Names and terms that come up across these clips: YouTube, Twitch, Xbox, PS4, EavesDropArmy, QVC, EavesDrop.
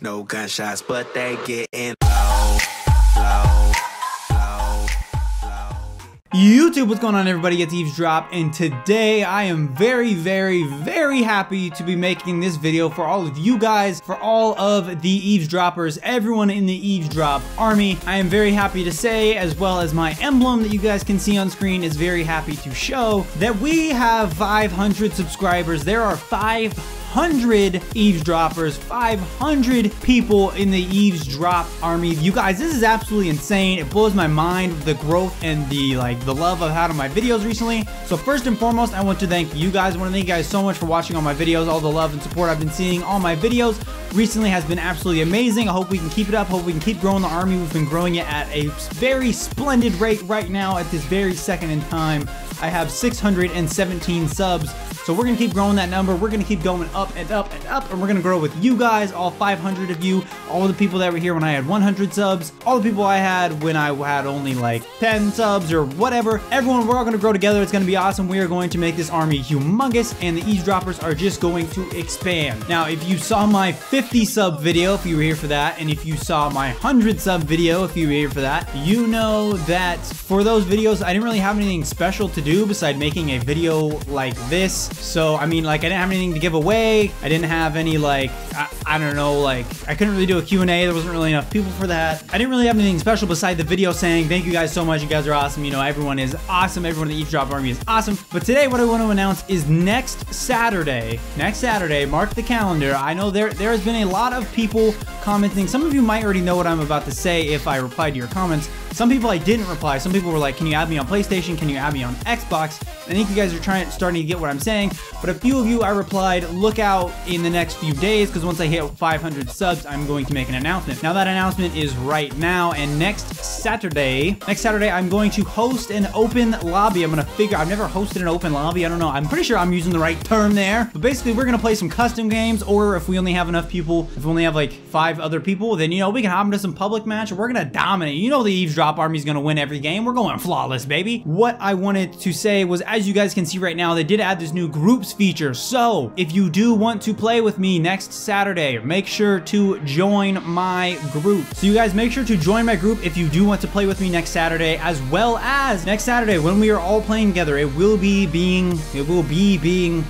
No gunshots, but they getting low, low, low, low. YouTube, what's going on everybody? It's EavesDrop, and today I am very, very, very happy to be making this video for all of you guys, for all of the eavesdroppers, everyone in the eavesdrop army. I am very happy to say, as well as my emblem that you guys can see on screen is very happy to show, that we have 500 subscribers. There are 500 eavesdroppers, 500 people in the eavesdrop army. You guys, this is absolutely insane. It blows my mind, the growth and the love I've had on my videos recently. So first and foremost, I want to thank you guys. I want to thank you guys so much for watching all my videos. All the love and support I've been seeing on my videos recently has been absolutely amazing. I hope we can keep it up. Hope we can keep growing the army. We've been growing it at a very splendid rate right now at this very second in time. I have 617 subs. So we're gonna keep growing that number. We're gonna keep going up and up and up, and we're gonna grow with you guys, all 500 of you, all the people that were here when I had 100 subs, all the people I had when I had only like 10 subs or whatever. Everyone, we're all gonna grow together. It's gonna be awesome. We are going to make this army humongous, and the eavesdroppers are just going to expand. Now, if you saw my 50 sub video, if you were here for that, and if you saw my 100 sub video, if you were here for that, you know that for those videos, I didn't really have anything special to do besides making a video like this. So, I mean, like, I didn't have anything to give away. I didn't have any, like, I don't know, like, I couldn't really do a Q&A. There wasn't really enough people for that. I didn't really have anything special beside the video saying, thank you guys so much. You guys are awesome. You know, everyone is awesome. Everyone in the eavesdrop army is awesome. But today, what I want to announce is next Saturday, mark the calendar. I know there has been a lot of people commenting. Some of you might already know what I'm about to say if I replied to your comments. Some people I didn't reply. Some people were like, can you add me on PlayStation? Can you add me on Xbox? I think you guys are starting to get what I'm saying, but a few of you I replied, look out in the next few days, because once I hit 500 subs, I'm going to make an announcement. Now that announcement is right now, and next Saturday, I'm going to host an open lobby. I'm gonna figure, I've never hosted an open lobby. I don't know, I'm pretty sure I'm using the right term there, but basically we're gonna play some custom games, or if we only have enough people, if we only have like 5 other people, then you know, we can hop into some public match, and we're gonna dominate. You know the eavesdrop army's gonna win every game. We're going flawless, baby. What I wanted to say was, as you guys can see right now, they did add this new groups feature. So if you do want to play with me next Saturday, make sure to join my group. So you guys, make sure to join my group if you do want to play with me next Saturday, as well as next Saturday when we are all playing together. It will be being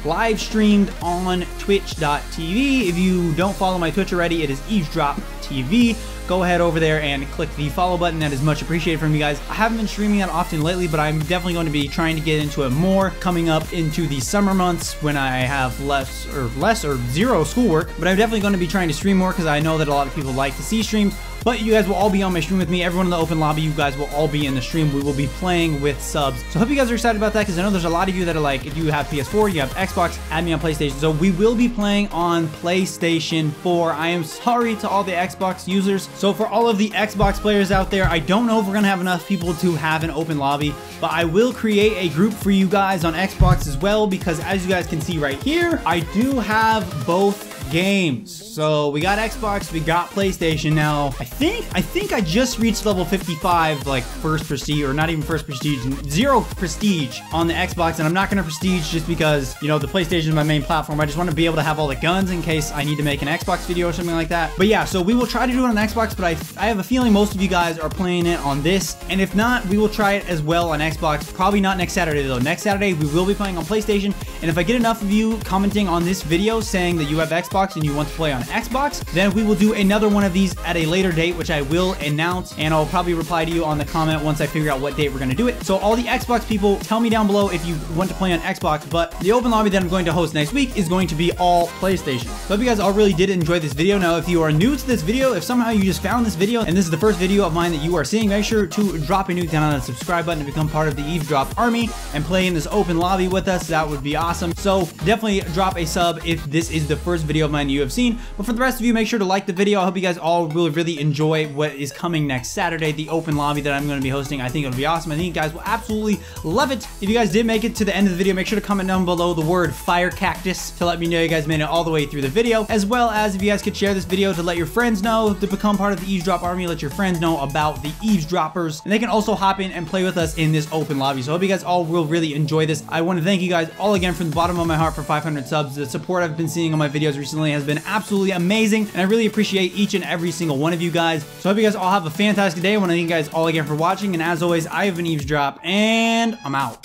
live streamed on Twitch.tv. If you don't follow my Twitch already, it is EavesDropTV. Go ahead over there and click the follow button. That is much appreciated from you guys. I haven't been streaming that often lately, but I'm definitely going to be trying to get into it more coming up into the summer months when I have less or zero schoolwork. But I'm definitely going to be trying to stream more because I know that a lot of people like to see streams. But you guys will all be on my stream with me. Everyone in the open lobby, you guys will all be in the stream. We will be playing with subs. So I hope you guys are excited about that, because I know there's a lot of you that are like, if you have PS4, you have Xbox, add me on PlayStation. So we will be playing on PlayStation 4. I am sorry to all the Xbox users. So for all of the Xbox players out there, I don't know if we're going to have enough people to have an open lobby, but I will create a group for you guys on Xbox as well, because as you guys can see right here, I do have both games. So we got Xbox, we got PlayStation. Now I think I just reached level 55, like first prestige, or not even first prestige, 0 prestige on the Xbox, and I'm not gonna prestige just because, you know, the PlayStation is my main platform. I just want to be able to have all the guns in case I need to make an Xbox video or something like that. But yeah, so we will try to do it on Xbox, but I have a feeling most of you guys are playing it on this, and if not, we will try it as well on Xbox. Probably not next Saturday though. Next Saturday we will be playing on PlayStation, and if I get enough of you commenting on this video saying that you have Xbox and you want to play on Xbox, then we will do another one of these at a later date, which I will announce, and I'll probably reply to you on the comment once I figure out what date we're going to do it. So all the Xbox people, tell me down below if you want to play on Xbox, but the open lobby that I'm going to host next week is going to be all PlayStation. So I hope you guys all really did enjoy this video. Now, if you are new to this video, if somehow you just found this video and this is the first video of mine that you are seeing, make sure to drop a nuke down on that subscribe button to become part of the eavesdrop army and play in this open lobby with us. That would be awesome. So definitely drop a sub if this is the first video of mine you have seen, but for the rest of you, make sure to like the video. I hope you guys all really enjoy what is coming next Saturday, the open lobby that I'm going to be hosting. I think it'll be awesome. I think you guys will absolutely love it. If you guys did make it to the end of the video, make sure to comment down below the word fire cactus to let me know you guys made it all the way through the video, as well as if you guys could share this video to let your friends know to become part of the eavesdrop army. Let your friends know about the eavesdroppers, and they can also hop in and play with us in this open lobby. So I hope you guys all really enjoy this. I want to thank you guys all again from the bottom of my heart for 500 subs, the support I've been seeing on my videos recently. recently has been absolutely amazing, and I really appreciate each and every single one of you guys. So I hope you guys all have a fantastic day. I want to thank you guys all again for watching, and as always, I have been EavesDrop, and I'm out.